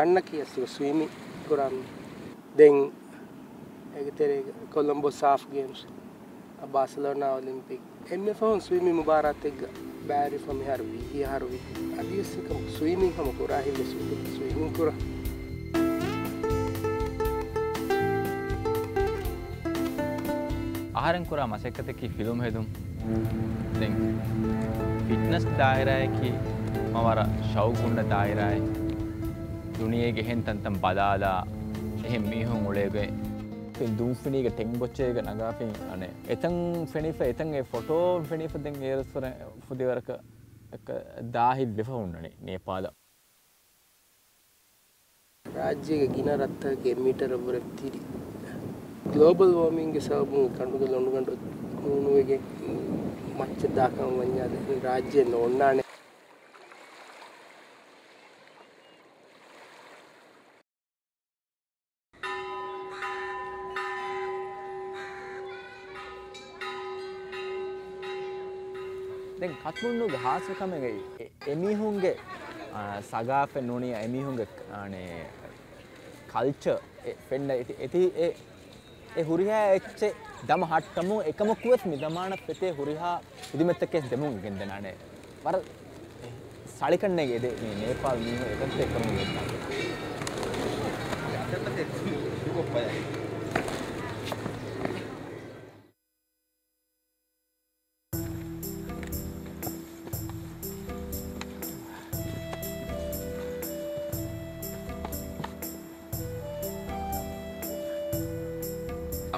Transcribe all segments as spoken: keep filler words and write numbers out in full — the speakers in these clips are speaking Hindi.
Annaki as you swimming around. Then Colombo South Games, a Barcelona Olympic. And my phone swimming Mubaratega Barry from Harvey, he Harvey. I used to come swimming from Kura, he was swimming Kura. ආහාරෙන් කරා මසෙකතකී ෆිල්ම් හෙදුම් දෙන් ෆිට්නස් දායරයකී මවර ශෞකුණ දායරයි දුනියේ ගෙහෙන් තන්තම් බදාලා එහෙන් මීහුන් උලේගේ පින් දුම් ෆිනීගේ ටෙක් බොච්චේක නගාපින් අනේ එතන් ෆෙනිෆ එතන් ඒ ෆොටෝ ෆෙනිෆ දෙන් ඒරස්වර ෆුදිවරක එක දාහි දෙවුන්නනේ නේපාල රාජ්‍යයේ ගින රත්ත කිලෝමීටර වර තිරි ग्लोबल वार्मिंग सब कंड कून मच दाक वन राज्य नोना कत्मुंडू घास कमे गई एमी होंगे सगाफ नोनी एमी होंगे कल्चर पेंड ए ए हुरिहा एच्चे दम हट्टमु एकम कुवत मिदमान पेते हुरिहा इदिमेत्तके देमु गिंदनाने वर सालिकन्ने गेदे ने नेपाल नी एकंते एकम गेन्ना याकते दुगो पाया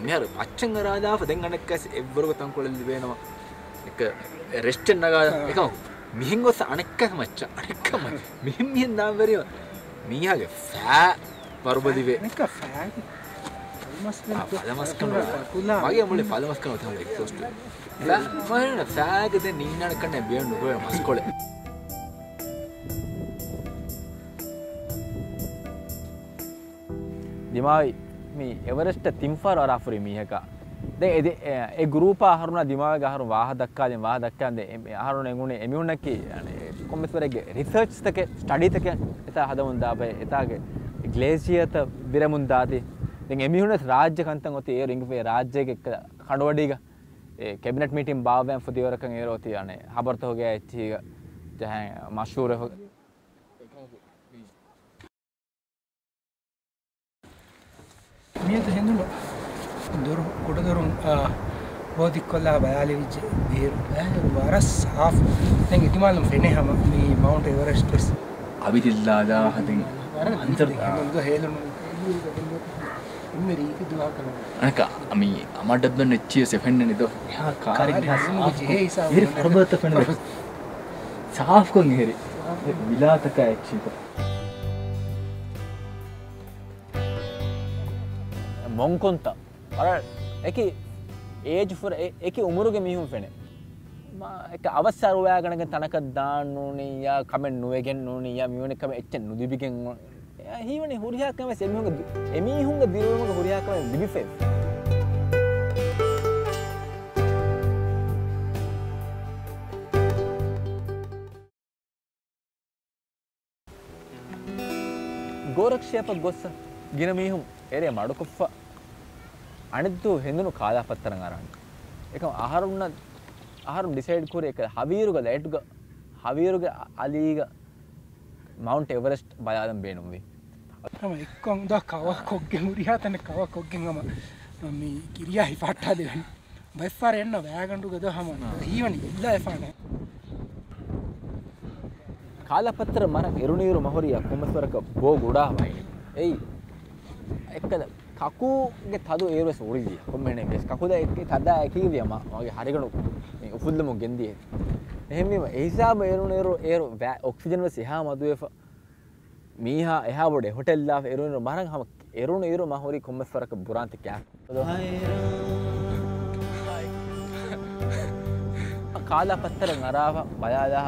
मेहर अच्छंग राजा फतेंगन कैसे एवरो तंग कोले दिवे ना एक रेस्ट नगा एक मिहिंगो सा अनेक मच्चा अनेक म मिहिं मिहिं नाम वेरियो मिया के फा पर्व दिवे अनेक फा मसलन फालमस्कन मागे मुले फालमस्कन होता है एक्सपोज ला माने फा के दे नीना कने बेनु को मस्कोले दिमाई मी एवरेस्ट तिंफर और आफरी मी है का दे ए ए ग्रुप आहारुना दिमाग आहारु वाह धक्का दे वाह धक्का दे आहारु ने गुने एम्यून की कोमिस पर एक रिसर्च तक स्टडी तक इता हदमुंदा बे इता के ग्लेशियर त बिरमुंदा दी दे एम्यून राज्य कंतंग होती ए रिंग पे राज्य के खंडवडी का कैबिनेट मीटिंग बावे फुदिवर का एरो होती यानी हाबरत हो गया ठीक जहां मशहूर हो मैं तो हिंदू दूर कोटा दूर बहुत इक्कला बयाली विच देर वारस साफ नहीं इतनी मालूम रहने हम अपनी माउंट एवरेस्ट पे अभी दिल्ला जा हटिंग अंतर तो है लोग मेरी की दुआ करो अनेका अमी हमारे डब्बे ने चीज़ से फैन नहीं तो यहाँ कार ये फरबत फैन साफ को नहीं है मिला तक है चीज़ मोंकोंता और एक एज फॉर एक उम्र के मीहू फेने एक अवसर हुआ गण के तनक दान नूनी या कमें नुएगे नूनी या मीहू ने कमें इच्छन नुदिबिगे ही वने हुरिया कमें से मीहू के मीहू के दिलों में हुरिया कमें दिबिफे गोरक्षे पर गोस्सा गिन मीहू एरे माडुकुफ्फा අනිද්දු හෙඳුණු කාලා පත්තරන් අරන් එකම ආහාරුන්න ආහාරු ඩිසයිඩ් කරේ එක හවීරුග ලයිට්ග හවීරුග අලීග මවුන්ට් එවරෙස්ට් බයලම් බේනුම් වේ අතම එක්කම් ද කව කොක්ගේ මුරියා තන කව කොක්ගේ නම මම කිරියයි පාට්ටා දෙවන බයිෆාර එන්න වැගඬු ගද හමන ඊවනි ඉල්ලා එපාන කාලා පත්තර මර එරුණීරු මහොරිය කොමස්වරක බෝ ගොඩා වයින් එයි එක්කද काकू के था तो एरोस उड़ी दिया कम मैंने बेस काकू दा एक था दा एक ही दिया माँ माँगे हारेगण उफुल्ल मुंग गेंदी है नहीं मैं ऐसा बेरो नेरो एर ऑक्सीजन में सिहा मधुए फ मी हा यहाँ बड़े होटल लाफ एरो नेरो मारंग हम एरो नेरो माहौरी कम्बस फरक बुरांत क्या काला पत्तर नरावा बायाला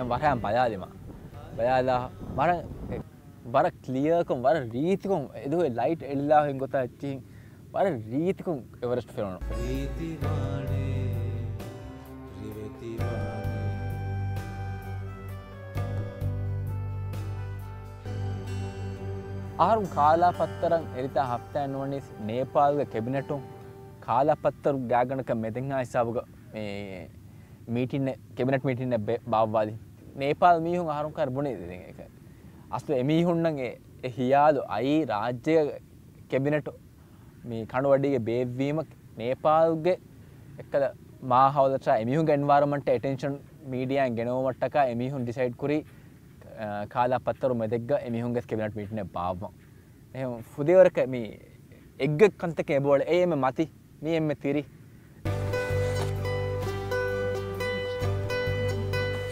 यम बाहर हम बायाली माँ बायाला मारंग बारा क्लियर को बारा रीत को इधो लाइट एल्ला हो इनको ता अच्छी बारा रीत को एवरेस्ट फेरोनो आर काला पत्तरंग एरिता हफ्ता नोनिस नेपाल कैबिनेटों काला पत्तर गागण का मेदिंगा हिसाब मीटिंग ने कैबिनेट मीटिंग ने बाववादी नेपाल मी हूँ आरों का बुने देंगे अस्त मी हूँ नंगे हियाद आई राज्य कैबिनेट मी खांडवाड़ी के बेवीमक नेपाल के कल माह हाल अच्छा मी हूँ का एनवायरनमेंट अटेंशन मीडिया गेनोम टका मी हूँ डिसाइड करी काला पत्तर मेदिग मी हूँ कैबिनेट मीटिंग ने बाव फुदेवर का मी एग्ग कंत के बोल ए मैं माती मी एम तीरी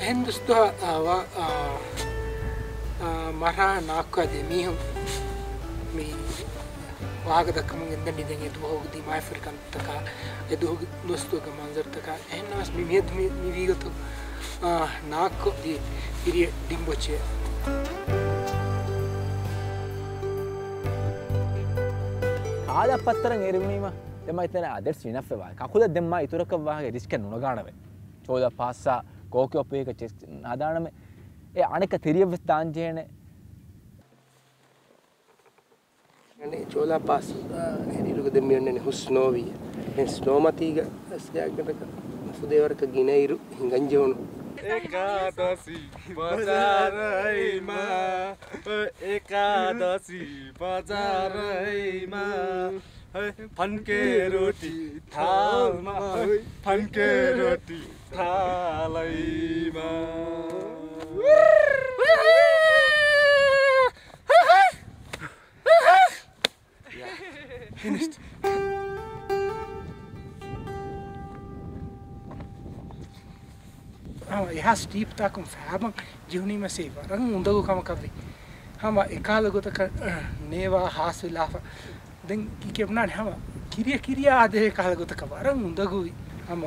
हिंदुस्ता वा मरा नाक दे मी हूँ मी वाग तक मंगे दंडी देंगे तो होग दी माय फिर कंत तका ये दो दोस्तों का मंजर तका ऐनास मी मेद मी मी वीगो तो नाक दे इरिये डिंबोचे आला पत्तरंग एरिवनी मा दम्मा इतना आदर्श विनाफ़ वाह काकुला दम्मा इतुरक वाह के रिस्क नुनो गाना में चोला पासा गोक्यो पे का चेस्ट नादान में ये आने का थिरिया विस्तान जेने ने चोला पास ये लोग दम्मी ने हुस्नो भी ने स्नो मती का ऐसे आगे तक सुदेवर का गिने इरु हिंगंजोन एकादशी बजारैमा एकादशी बजारैमा फनके रोटी थालमा फनके रोटी थालैमा हाँ यहाँ स्टीप तक हम फैबम जीवनी में सेवा रंग उन दो काम कर रही हम एकाल को तक नेवा हास लाफा दें कि क्या बना हम किरिया किरिया आधे एकाल को तक बारंग उन दो हम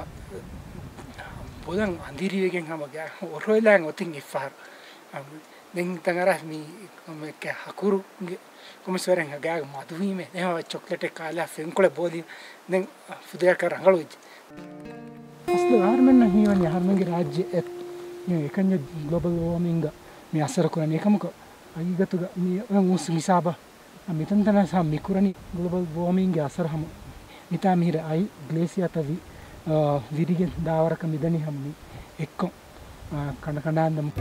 बोलंग अंधेरी वेगें हम क्या और रोयलांग उतिंग इफ़ार दें तंगरा मी हम क्या हकुरु कुम्स वरेंग क्या माधुवी में नेवा चॉकलेट एकाला फिल्म कोले बोली दें फुदेर कर रंगलोज असल यार में नहीं वन यार में के राज्य एक ये एक अन्य ग्लोबल वार्मिंग का मैं आसर करने एक हमको आगे का तो मैं उस मिसाबा अमितन तना साम मिकुरनी ग्लोबल वार्मिंग के आसर हम मिता मेरे आई ग्लेशियर तभी विरिगन दावर का मिदनी हमने एक को कन्नकनान दम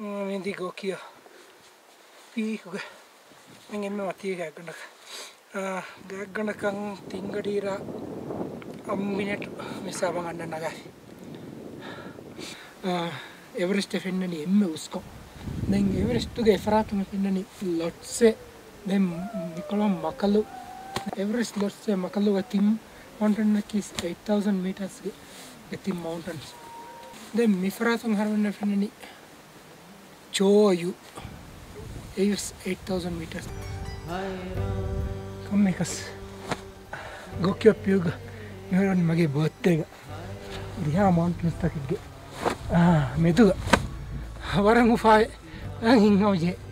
मेंदी गोकियो पीक मैंने में मती गया गणक गया गणकं तिंगड़ी रा अम्मिनेट मिसाबंग अन्ना नगा एवरेस्ट फिरने नहीं एम्मे उसको देंग एवरेस्ट तो गए फरात में फिरने नहीं लॉट से दें निकलो मकलो एवरेस्ट लॉट से मकलो का तीन माउंटेन ना किस एट थाउज़ेंड मीटर्स के तीन माउंटेन्स दें मिफरात में हर में फिरने नहीं Cho you, it's eight thousand meters. Come make us go to Gokyo. You're on my birthday. We have mountains to get. Ah, me too. What am I? I'm going to go.